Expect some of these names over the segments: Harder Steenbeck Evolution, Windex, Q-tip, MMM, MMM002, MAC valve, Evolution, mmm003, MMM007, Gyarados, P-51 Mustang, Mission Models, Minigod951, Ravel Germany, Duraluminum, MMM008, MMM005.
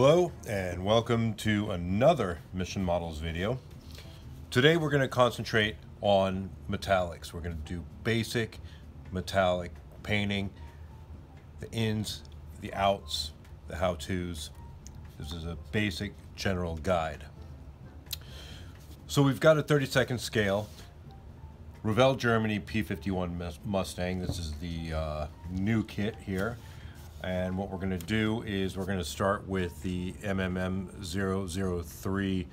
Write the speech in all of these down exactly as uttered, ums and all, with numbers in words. Hello and welcome to another Mission Models video. Today we're going to concentrate on metallics. We're going to do basic metallic painting, the ins, the outs, the how-tos. This is a basic general guide. So we've got a thirty second scale, Ravel Germany P fifty-one Mustang. This is the uh, new kit here. And what we're going to do is we're going to start with the M M M zero zero three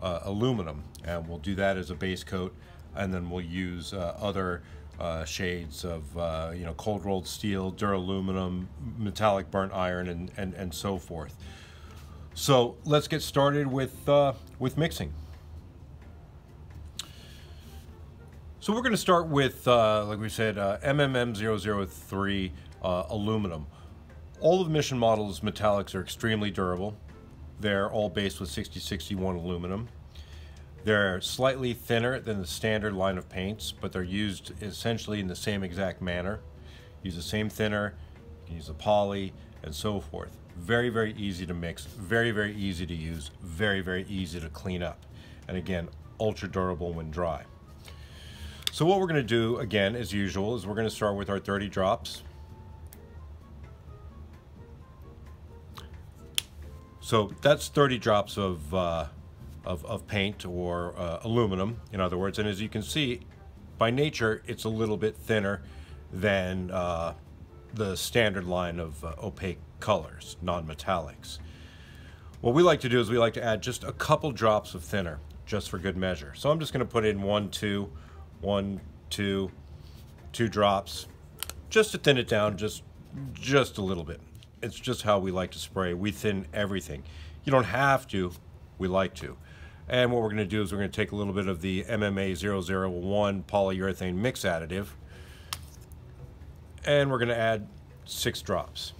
uh, aluminum, and we'll do that as a base coat, and then we'll use uh, other uh, shades of uh, you know, cold rolled steel, Duraluminum, metallic burnt iron, and and and so forth. So let's get started with uh, with mixing. So we're going to start with uh, like we said, uh, M M M zero zero three uh, aluminum. All of Mission Models' metallics are extremely durable. They're all based with sixty sixty-one aluminum. They're slightly thinner than the standard line of paints, but they're used essentially in the same exact manner. Use the same thinner, use the poly, and so forth. Very, very easy to mix, very, very easy to use, very, very easy to clean up. And again, ultra durable when dry. So what we're gonna do, again, as usual, is we're gonna start with our thirty drops. So that's thirty drops of, uh, of, of paint or uh, aluminum, in other words. And as you can see, by nature, it's a little bit thinner than uh, the standard line of uh, opaque colors, non-metallics. What we like to do is we like to add just a couple drops of thinner, just for good measure. So I'm just gonna put in one, two, one, two, two drops, just to thin it down just, just a little bit. It's just how we like to spray. We thin everything. You don't have to, we like to. And what we're gonna do is we're gonna take a little bit of the M M M zero zero one polyurethane mix additive, and we're gonna add six drops.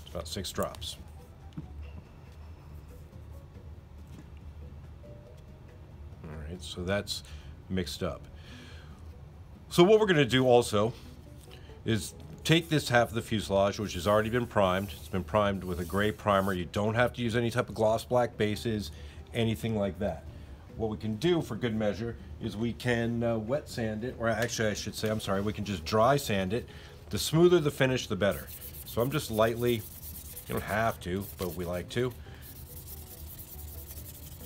It's about six drops. All right, so that's mixed up. So what we're gonna do also is take this half of the fuselage, which has already been primed. It's been primed with a gray primer. You don't have to use any type of gloss black bases, anything like that. What we can do for good measure is we can uh, wet sand it, or actually I should say, I'm sorry, we can just dry sand it. The smoother the finish, the better. So I'm just lightly, you don't have to, but we like to,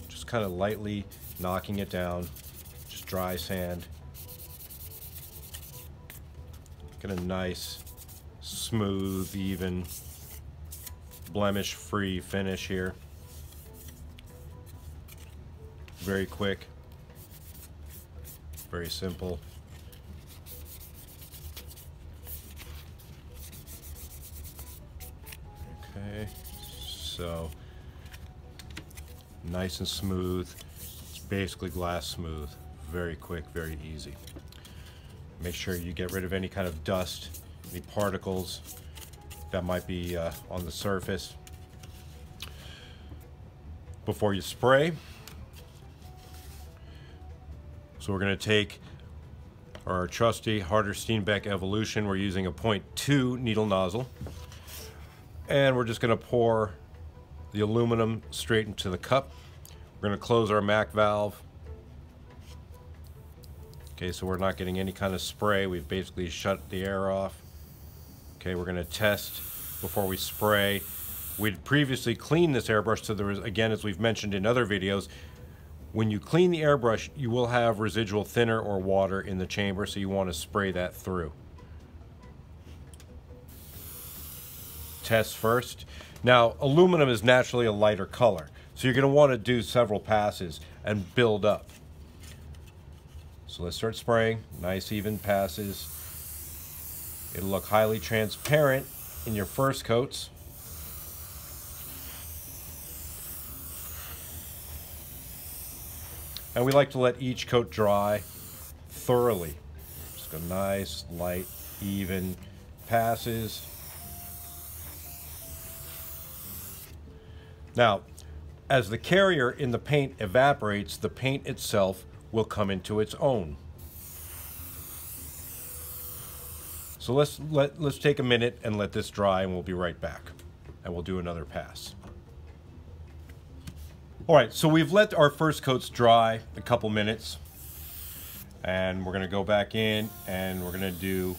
just kind of lightly knocking it down, just dry sand. Get a nice, smooth, even, blemish-free finish here. Very quick, very simple. Okay, so nice and smooth. It's basically glass smooth. Very quick, very easy. Make sure you get rid of any kind of dust, any particles that might be uh, on the surface before you spray. So we're going to take our trusty Harder Steenbeck Evolution. We're using a point two needle nozzle, and we're just going to pour the aluminum straight into the cup. We're going to close our M A C valve. Okay, so we're not getting any kind of spray. We've basically shut the air off. Okay, we're gonna test before we spray. We'd previously cleaned this airbrush, so there was, again, as we've mentioned in other videos, when you clean the airbrush, you will have residual thinner or water in the chamber, so you wanna spray that through. Test first. Now, aluminum is naturally a lighter color, so you're gonna wanna do several passes and build up. So let's start spraying, nice even passes. It'll look highly transparent in your first coats. And we like to let each coat dry thoroughly. Just go nice, light, even passes. Now, as the carrier in the paint evaporates, the paint itself will come into its own. So let's let let's take a minute and let this dry, and we'll be right back. and we'll do another pass. All right, so we've let our first coats dry a couple minutes, and we're gonna go back in and we're gonna do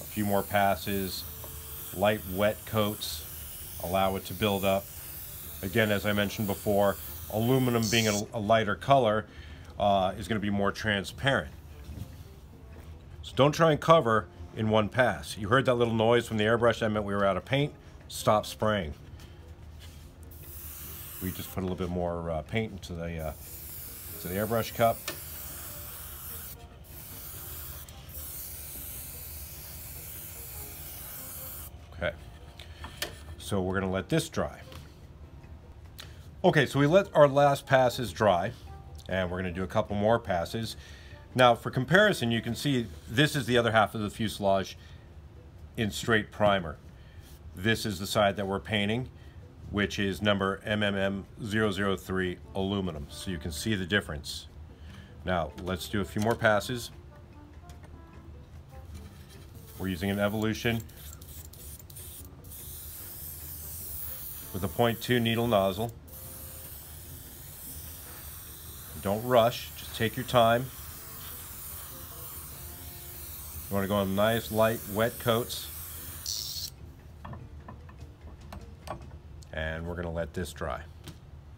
a few more passes, light wet coats, allow it to build up. Again, as I mentioned before, aluminum being a, a lighter color uh, is gonna be more transparent. So don't try and cover in one pass. You heard that little noise from the airbrush, that meant we were out of paint. Stop spraying. We just put a little bit more uh, paint into the, uh, into the airbrush cup. Okay, so we're gonna let this dry. Okay, so we let our last passes dry, and we're gonna do a couple more passes. Now, for comparison, you can see this is the other half of the fuselage in straight primer. This is the side that we're painting, which is number M M M zero zero three aluminum. So you can see the difference. Now, let's do a few more passes. We're using an Evolution with a point two needle nozzle. Don't rush, just take your time. You want to go on nice, light, wet coats. And we're going to let this dry.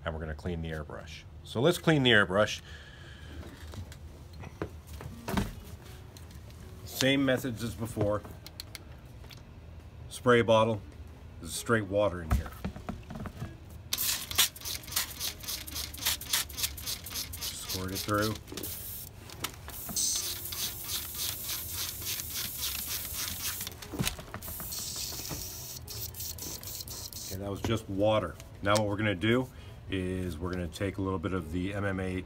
And we're going to clean the airbrush. So let's clean the airbrush. Same methods as before. Spray bottle. There's straight water in here. Squirt it through. That was just water. Now what we're going to do is we're going to take a little bit of the M M M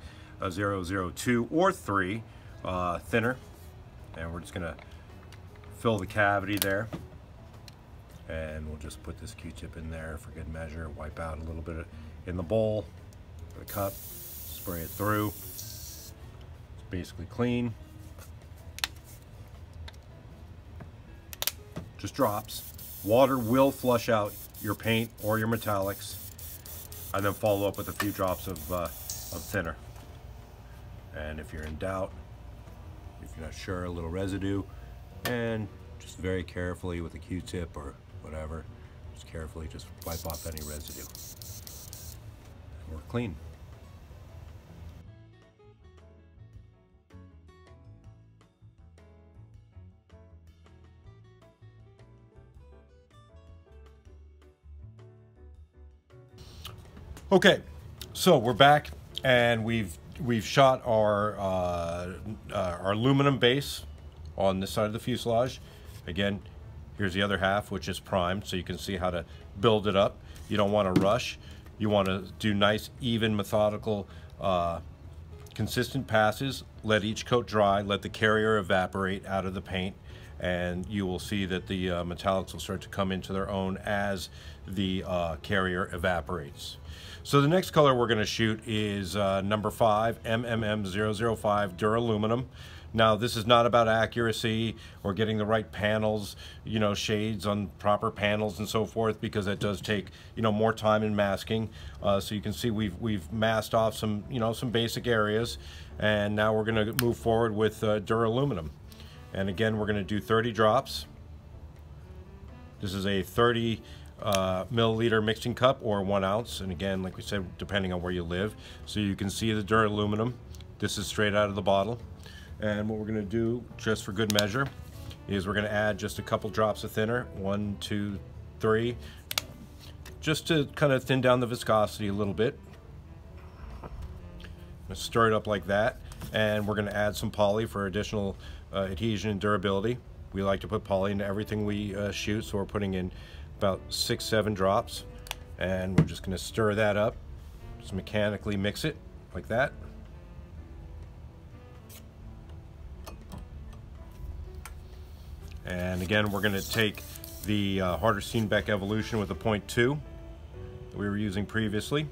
zero zero two or three uh, thinner, and we're just going to fill the cavity there, and we'll just put this Q-tip in there for good measure, wipe out a little bit in the bowl, the cup, spray it through. It's basically clean. Just drops. Water will flush out your paint or your metallics, and then follow up with a few drops of, uh, of thinner. And if you're in doubt, if you're not sure, a little residue, and just very carefully with a Q-tip or whatever, just carefully just wipe off any residue. And we're clean. Okay, so we're back, and we've we've shot our uh, uh, our aluminum base on this side of the fuselage. Again, here's the other half, which is primed, so you can see how to build it up. You don't want to rush. You want to do nice, even, methodical, uh, consistent passes. Let each coat dry. Let the carrier evaporate out of the paint, and you will see that the uh, metallics will start to come into their own as the uh, carrier evaporates. So the next color we're going to shoot is uh, number five, M M M zero zero five Duraluminum. Now this is not about accuracy or getting the right panels, you know, shades on proper panels and so forth, because that does take, you know, more time in masking. Uh, so you can see we've we've masked off some, you know, some basic areas, and now we're going to move forward with uh, Duraluminum. And again, we're going to do thirty drops. This is a thirty Uh, milliliter mixing cup, or one ounce, and again, like we said, depending on where you live. So you can see the Duraluminum. This is straight out of the bottle, and what we're going to do, just for good measure, is we're going to add just a couple drops of thinner, one, two, three, just to kind of thin down the viscosity a little bit. I'm going to stir it up like that, and we're going to add some poly for additional uh, adhesion and durability. We like to put poly into everything we uh, shoot, so we're putting in about six, seven drops, and we're just going to stir that up. Just mechanically mix it like that. And again, we're going to take the uh, Harder Steenbeck Evolution with a point two that we were using previously.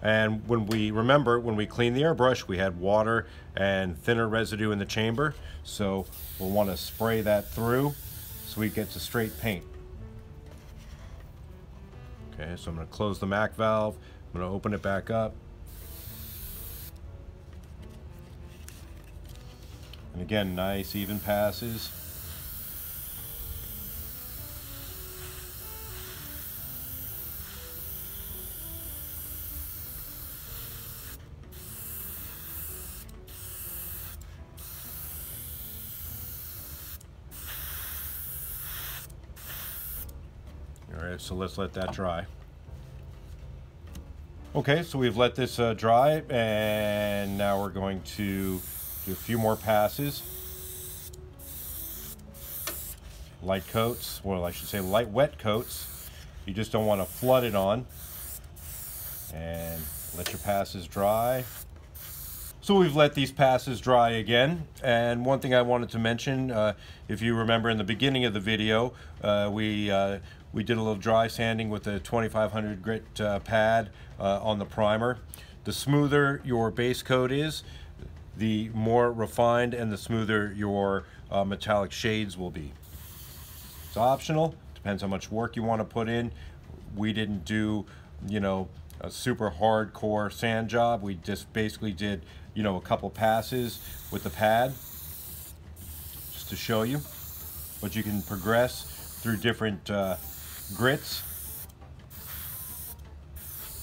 And when we remember, when we cleaned the airbrush, we had water and thinner residue in the chamber, so we'll want to spray that through so we get to straight paint. Okay, so I'm going to close the MAC valve. I'm going to open it back up. And again, nice even passes. Alright, so let's let that dry. Okay, so we've let this uh, dry, and now we're going to do a few more passes. Light coats, well I should say light wet coats. You just don't want to flood it on. And let your passes dry. So we've let these passes dry again. And one thing I wanted to mention, uh, if you remember in the beginning of the video, uh, we uh, we did a little dry sanding with a twenty-five hundred grit uh, pad uh, on the primer. The smoother your base coat is, the more refined and the smoother your uh, metallic shades will be. It's optional, depends how much work you want to put in. We didn't do, you know, a super hardcore sand job. We just basically did, you know, a couple passes with the pad just to show you. But you can progress through different uh, grits,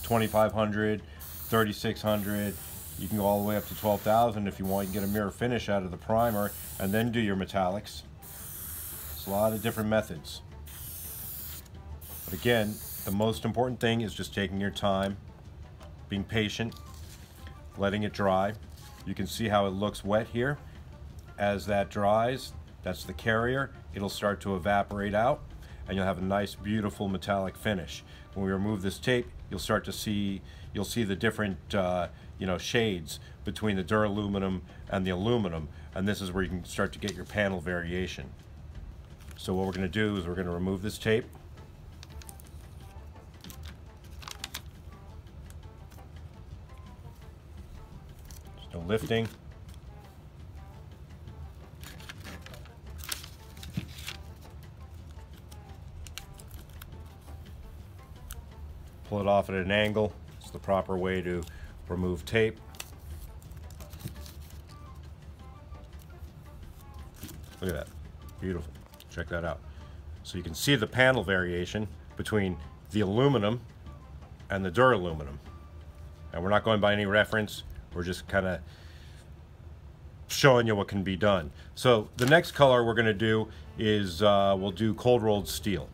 twenty-five hundred, thirty-six hundred, you can go all the way up to twelve thousand if you want. You can get a mirror finish out of the primer and then do your metallics. It's a lot of different methods. But again, the most important thing is just taking your time, being patient, letting it dry. You can see how it looks wet here. As that dries, that's the carrier. It'll start to evaporate out and you'll have a nice, beautiful metallic finish. When we remove this tape, you'll start to see, you'll see the different uh, you know, shades between the Duraluminum and the aluminum, and this is where you can start to get your panel variation. So what we're going to do is we're going to remove this tape. There's no lifting. Pull it off at an angle. It's the proper way to remove tape. Look at that, beautiful. Check that out. So you can see the panel variation between the aluminum and the Duraluminum. And we're not going by any reference. We're just kind of showing you what can be done. So the next color we're going to do is uh, we'll do cold rolled steel.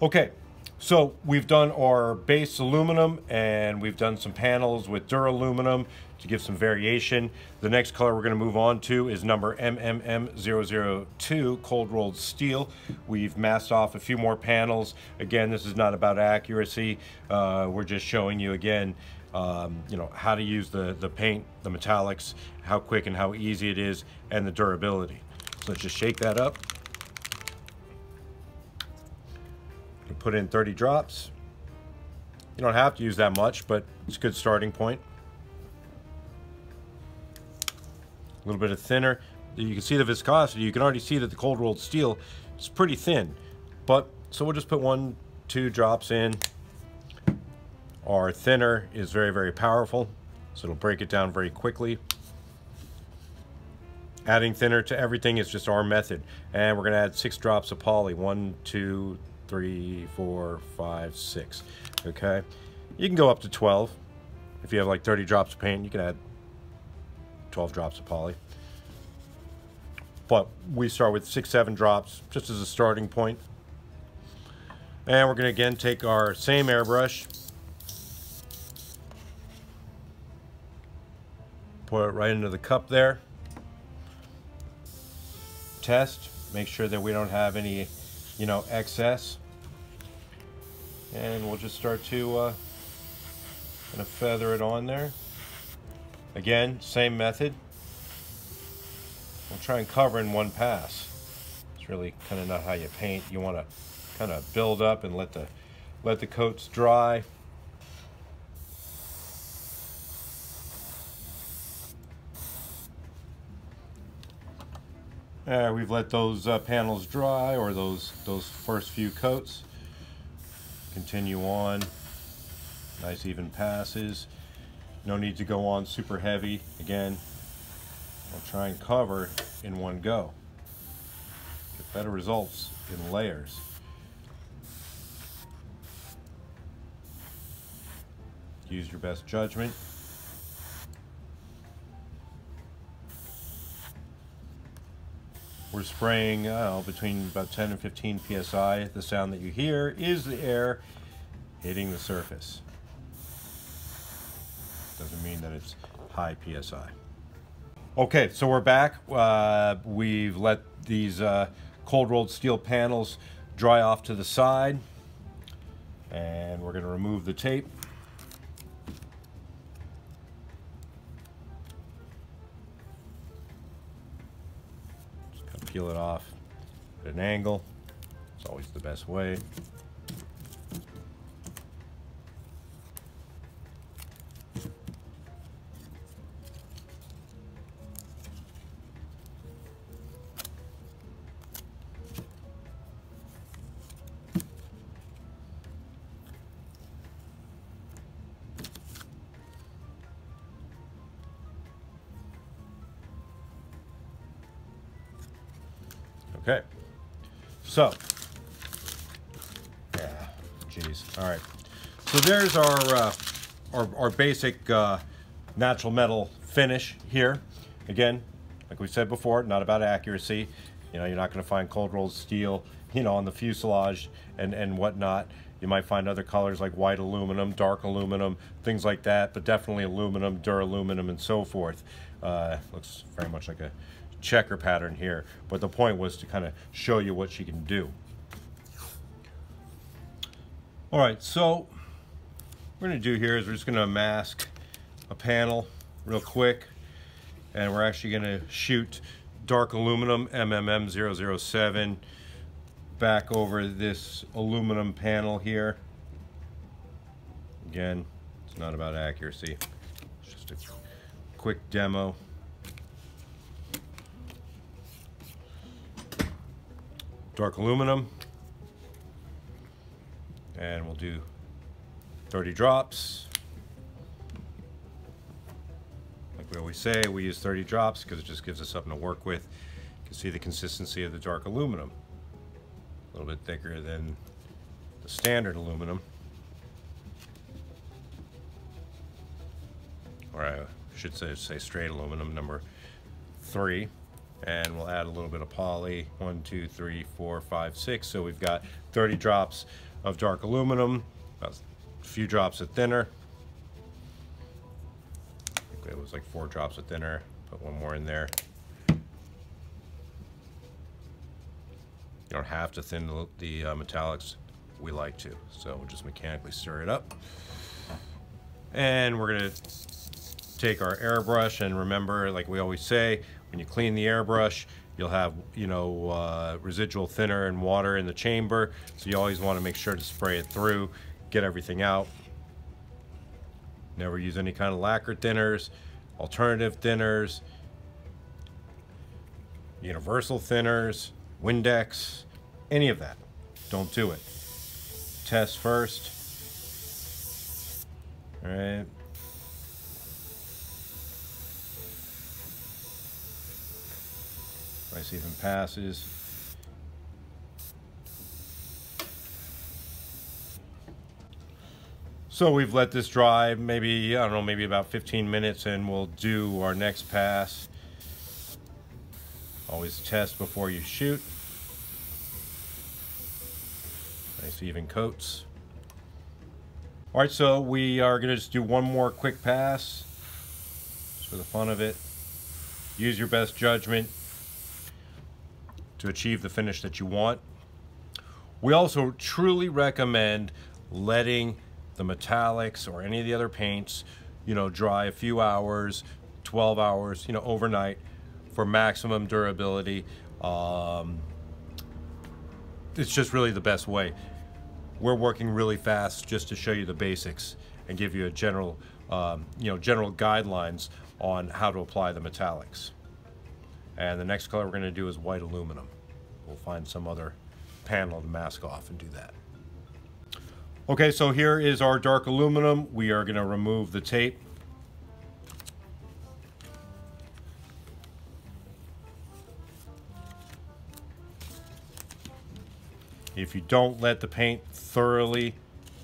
Okay, so we've done our base aluminum and we've done some panels with Duraluminum to give some variation. The next color we're going to move on to is number M M M zero zero two, cold rolled steel. We've masked off a few more panels. Again, this is not about accuracy. Uh, we're just showing you again, um, you know, how to use the, the paint, the metallics, how quick and how easy it is, and the durability. So let's just shake that up. Put in thirty drops. You don't have to use that much, but it's a good starting point. A little bit of thinner. You can see the viscosity. You can already see that the cold rolled steel is pretty thin, but so we'll just put one, two drops in. Our thinner is very, very powerful, so it'll break it down very quickly. Adding thinner to everything is just our method, and we're going to add six drops of poly. One, two, three, four, five, six. Okay, you can go up to twelve. If you have like thirty drops of paint, you can add twelve drops of poly. But we start with six, seven drops just as a starting point. And we're gonna again take our same airbrush, put it right into the cup there. Test, make sure that we don't have any, you know, excess, and we'll just start to uh, kind of feather it on there. Again, same method. We'll try and cover in one pass. It's really kind of not how you paint. You want to kind of build up and let the let the coats dry. Uh, we've let those uh, panels dry, or those, those first few coats. Continue on. Nice even passes. No need to go on super heavy. Again, we'll try and cover in one go. Get better results in layers. Use your best judgment. We're spraying uh, between about ten and fifteen P S I. The sound that you hear is the air hitting the surface. Doesn't mean that it's high P S I. Okay, so we're back. Uh, we've let these uh, cold rolled steel panels dry off to the side, and we're going to remove the tape. Peel it off at an angle. It's always the best way. Okay, so, yeah, geez, all right. So there's our, uh, our, our basic uh, natural metal finish here. Again, like we said before, not about accuracy. You know, you're not gonna find cold rolled steel, you know, on the fuselage and, and whatnot. You might find other colors like white aluminum, dark aluminum, things like that, but definitely aluminum, Duraluminum, and so forth. Uh, looks very much like a checker pattern here, but the point was to kind of show you what she can do. All right, so what we're going to do here is we're just going to mask a panel real quick, and we're actually going to shoot dark aluminum M M M zero zero seven back over this aluminum panel here. Again, it's not about accuracy, it's just a quick demo. Dark aluminum, and we'll do thirty drops. Like we always say, we use thirty drops because it just gives us something to work with. You can see the consistency of the dark aluminum, a little bit thicker than the standard aluminum. Or I should say, say straight aluminum, number three. And we'll add a little bit of poly, one, two, three, four, five, six. So we've got thirty drops of dark aluminum, a few drops of thinner. I think it was like four drops of thinner, put one more in there. You don't have to thin the, the uh, metallics, we like to. So we'll just mechanically stir it up. And we're gonna take our airbrush, and remember, like we always say, when you clean the airbrush, you'll have, you know, uh, residual thinner and water in the chamber, so you always want to make sure to spray it through, get everything out. Never use any kind of lacquer thinners, alternative thinners, universal thinners, Windex, any of that. Don't do it. Test first. All right. Nice even passes. So we've let this dry maybe, I don't know, maybe about fifteen minutes, and we'll do our next pass. Always test before you shoot. Nice even coats. All right, so we are gonna just do one more quick pass just for the fun of it. Use your best judgment to achieve the finish that you want. We also truly recommend letting the metallics or any of the other paints, you know, dry a few hours, twelve hours, you know, overnight for maximum durability. Um, it's just really the best way. We're working really fast just to show you the basics and give you a general, um, you know, general guidelines on how to apply the metallics. And the next color we're going to do is white aluminum. We'll find some other panel to mask off and do that. Okay, so here is our dark aluminum. We are going to remove the tape. If you don't let the paint thoroughly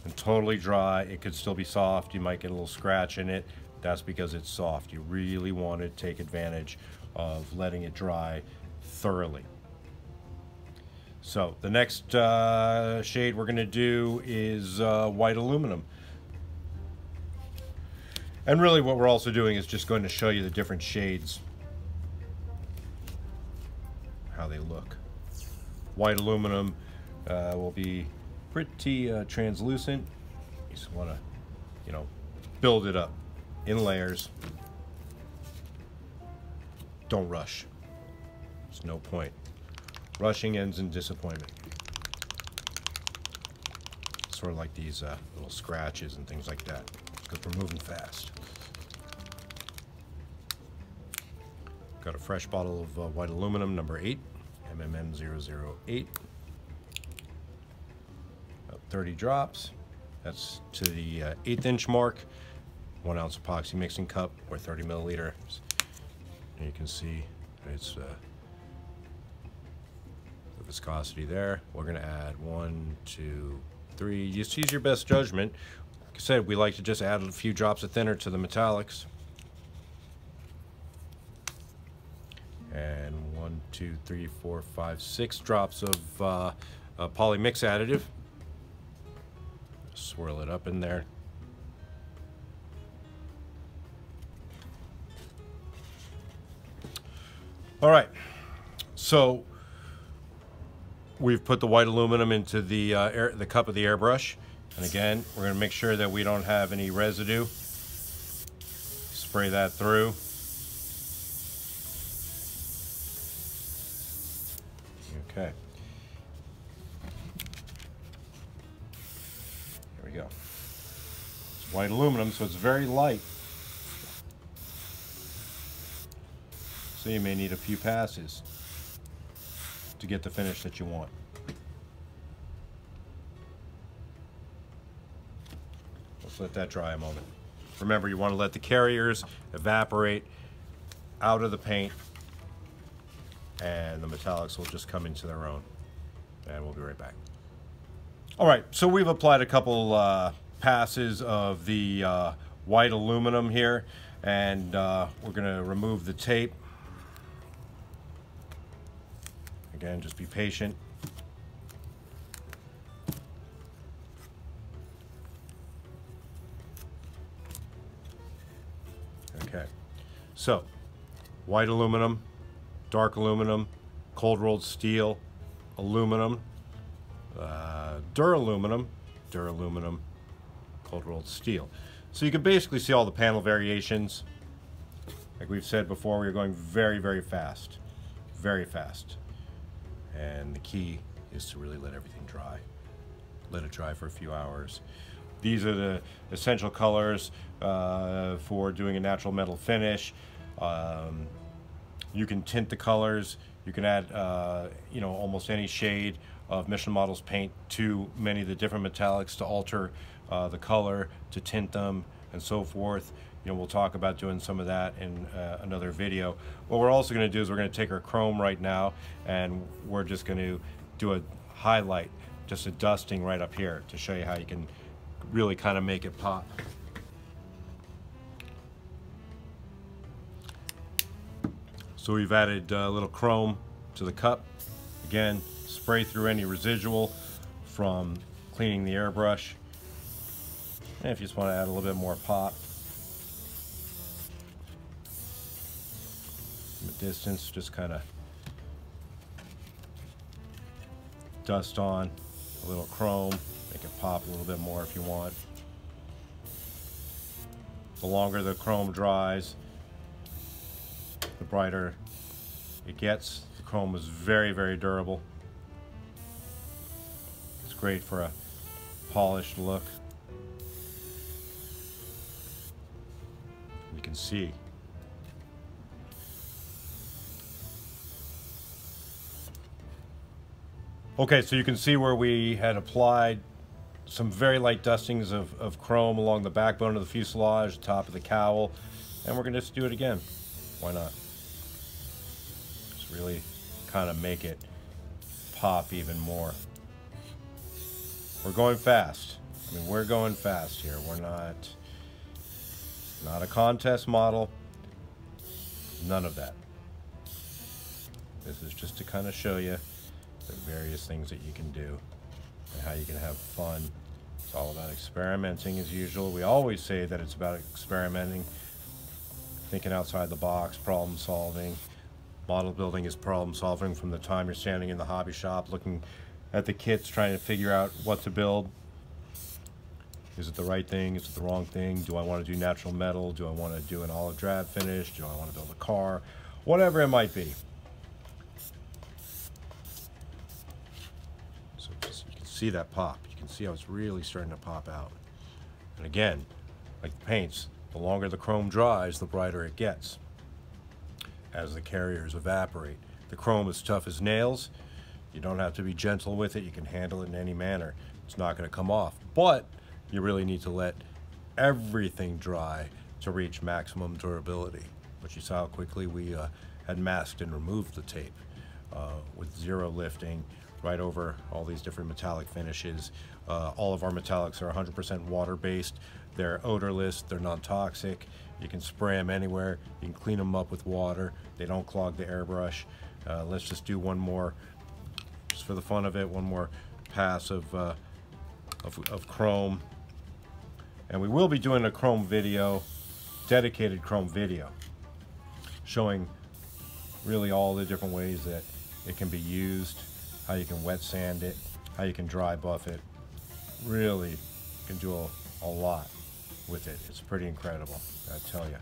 and totally dry, it could still be soft. You might get a little scratch in it. That's because it's soft. You really want to take advantage of letting it dry thoroughly. So the next uh, shade we're going to do is uh, white aluminum. And really what we're also doing is just going to show you the different shades, how they look. White aluminum uh, will be pretty uh, translucent. You just want to, you know, build it up in layers. Don't rush. There's no point. Rushing ends in disappointment. Sort of like these uh, little scratches and things like that, because we're moving fast. Got a fresh bottle of uh, white aluminum, number eight, M M M zero zero eight. About thirty drops. That's to the uh, eighth inch mark. One ounce epoxy mixing cup or thirty milliliters. And you can see it's. Uh, viscosity there. We're going to add one, two, three. Just use your best judgment. Like I said, we like to just add a few drops of thinner to the metallics. And one, two, three, four, five, six drops of uh, uh, polymix additive. Swirl it up in there. All right. So we've put the white aluminum into the, uh, air, the cup of the airbrush. And again, we're gonna make sure that we don't have any residue. Spray that through. Okay. There we go. It's white aluminum, so it's very light. So you may need a few passes to get the finish that you want. Let's let that dry a moment. Remember, you want to let the carriers evaporate out of the paint, and the metallics will just come into their own. And we'll be right back. All right, so we've applied a couple uh, passes of the uh, white aluminum here, and uh, we're gonna remove the tape. Again, just be patient. Okay, so white aluminum, dark aluminum, cold rolled steel, aluminum, uh, Duraluminum, Duraluminum, cold rolled steel. So you can basically see all the panel variations. Like we've said before, we're going very, very fast, very fast. And the key is to really let everything dry. Let it dry for a few hours. These are the essential colors uh, for doing a natural metal finish. Um, you can tint the colors. You can add uh, you know, almost any shade of Mission Models paint to many of the different metallics to alter uh, the color, to tint them, and so forth. You know, we'll talk about doing some of that in uh, another video. What we're also going to do is we're going to take our chrome right now, and we're just going to do a highlight, just a dusting right up here to show you how you can really kind of make it pop. So we've added a little chrome to the cup. Again, spray through any residual from cleaning the airbrush. And if you just want to add a little bit more pop, distance, just kind of dust on a little chrome, make it pop a little bit more if you want. The longer the chrome dries, the brighter it gets. The chrome is very, very durable. It's great for a polished look. You can see Okay, so you can see where we had applied some very light dustings of, of chrome along the backbone of the fuselage, top of the cowl, and we're going to just do it again. Why not? Just really kind of make it pop even more. We're going fast. I mean, we're going fast here. We're not, not a contest model. None of that. This is just to kind of show you the various things that you can do and how you can have fun. It's all about experimenting as usual. We always say that it's about experimenting, thinking outside the box, problem solving. Model building is problem solving from the time you're standing in the hobby shop looking at the kits, trying to figure out what to build. Is it the right thing? Is it the wrong thing? Do I want to do natural metal? Do I want to do an olive drab finish? Do I want to build a car? Whatever it might be. So you can see that pop. You can see how it's really starting to pop out. And again, like the paints, the longer the chrome dries, the brighter it gets. As the carriers evaporate, the chrome is tough as nails. You don't have to be gentle with it. You can handle it in any manner. It's not going to come off, but you really need to let everything dry to reach maximum durability. But you saw how quickly we uh, had masked and removed the tape uh, with zero lifting right over all these different metallic finishes. Uh, all of our metallics are one hundred percent water-based. They're odorless, they're non-toxic. You can spray them anywhere. You can clean them up with water. They don't clog the airbrush. Uh, let's just do one more, just for the fun of it, one more pass of, uh, of, of chrome. And we will be doing a chrome video, dedicated chrome video, showing really all the different ways that it can be used, how you can wet sand it, how you can dry buff it. Really, you can do a, a lot with it. It's pretty incredible, I tell you.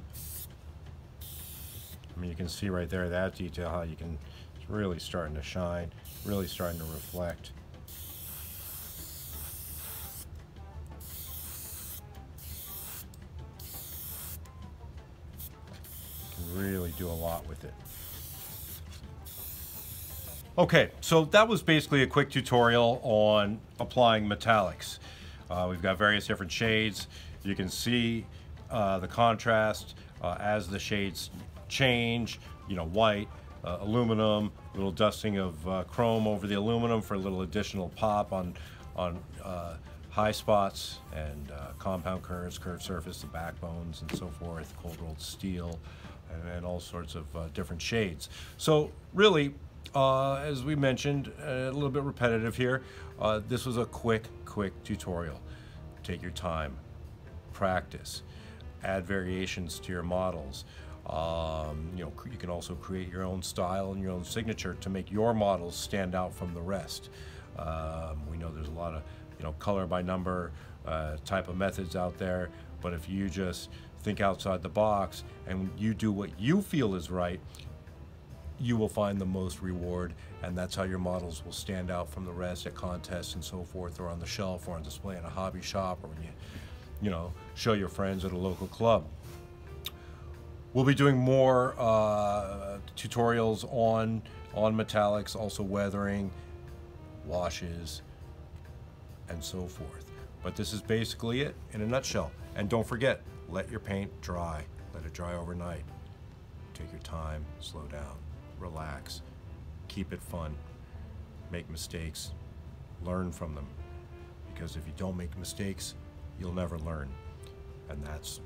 I mean, you can see right there that detail, how you can, it's really starting to shine, really starting to reflect. Really do a lot with it. Okay, so that was basically a quick tutorial on applying metallics. Uh, we've got various different shades. You can see uh, the contrast uh, as the shades change, you know, white, uh, aluminum, a little dusting of uh, chrome over the aluminum for a little additional pop on, on uh, high spots and uh, compound curves, curved surface, the backbones and so forth, cold rolled steel, and all sorts of uh, different shades. So really, uh, as we mentioned, uh, a little bit repetitive here, uh, this was a quick, quick tutorial. Take your time, practice, add variations to your models. Um, you know, you can also create your own style and your own signature to make your models stand out from the rest. Um, we know there's a lot of, you know, color by number uh, type of methods out there, but if you just think outside the box and you do what you feel is right, you will find the most reward, and that's how your models will stand out from the rest at contests and so forth, or on the shelf, or on display in a hobby shop, or when you, you know, show your friends at a local club. We'll be doing more uh, tutorials on, on metallics, also weathering, washes, and so forth. But this is basically it in a nutshell. And don't forget, let your paint dry. Let it dry overnight. Take your time, slow down, relax, keep it fun, make mistakes, learn from them. Because if you don't make mistakes, you'll never learn. And that's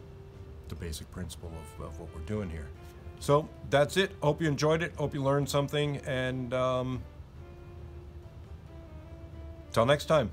the basic principle of, of what we're doing here. So that's it. Hope you enjoyed it. Hope you learned something. And um, till next time.